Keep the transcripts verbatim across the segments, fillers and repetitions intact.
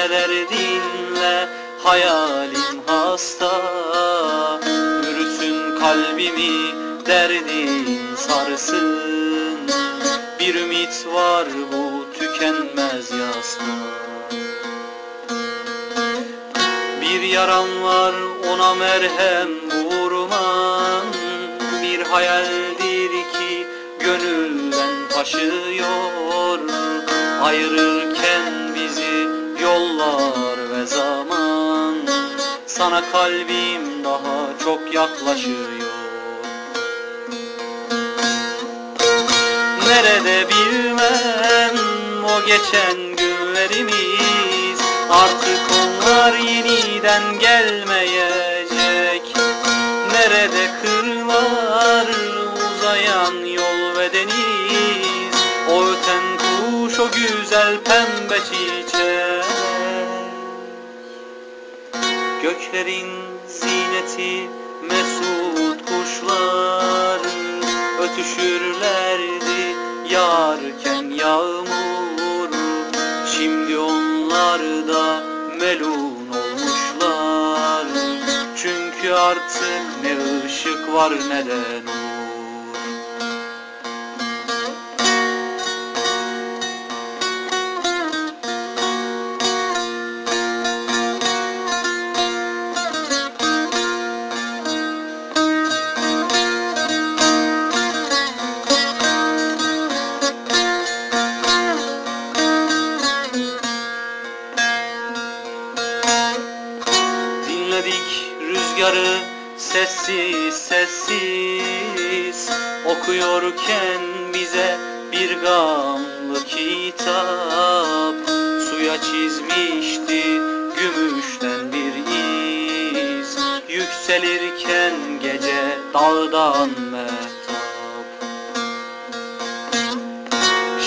neler dinle, hayalim hasta. Ürütün kalbimi, derdin sarsın. Bir ümit var, bu tükenmez yasta. Bir yaram var, ona merhem vurman. Bir hayaldir ki gönülden taşıyor. Ayırırken bizi yollar ve zaman. Sana kalbim daha çok yaklaşıyor. Nerede bilmem o geçen günlerimiz, artık onlar yeniden gelmeyecek. Nerede kırlar, uzayan yol ve deniz, o öten kuş, o güzel pembe çiçek. Göklerin zineti mesut kuşlar, ötüşürlerdi yağarken yağmur. Şimdi onlar da melun olmuşlar. Çünkü artık ne ışık var ne de nur. Dinledik rüzgarı sessiz sessiz, okuyorken bize bir gamlı kitap. Suya çizmişti gümüşten bir iz, yükselirken gece dağdan mehtap.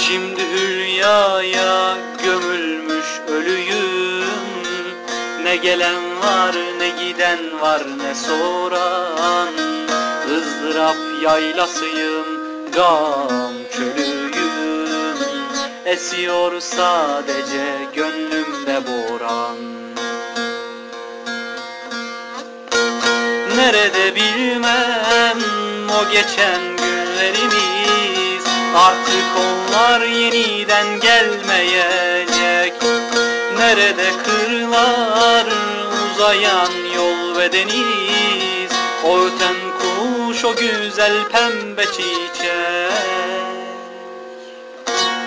Şimdi hülyaya gömülmüş ölüyüm. Ne gelen var, ne giden var, ne soran. Izdırap yaylasıyım, gam çölüyüm. Esiyor sadece gönlümde boran. Nerede bilmem o geçen günlerimiz, artık onlar yeniden gelmeyecek. Nerede kırlar, uzayan yol ve deniz, o öten kuş, o güzel pembe çiçek.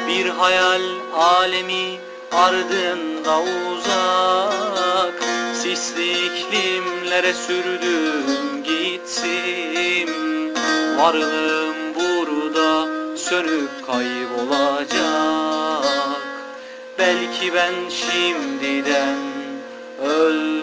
Bir hayal alemi ardında uzak, sisli iklimlere sürdüm gittim. Varlığım burada sönüp kaybolacak. Belki ben şimdiden öldüm.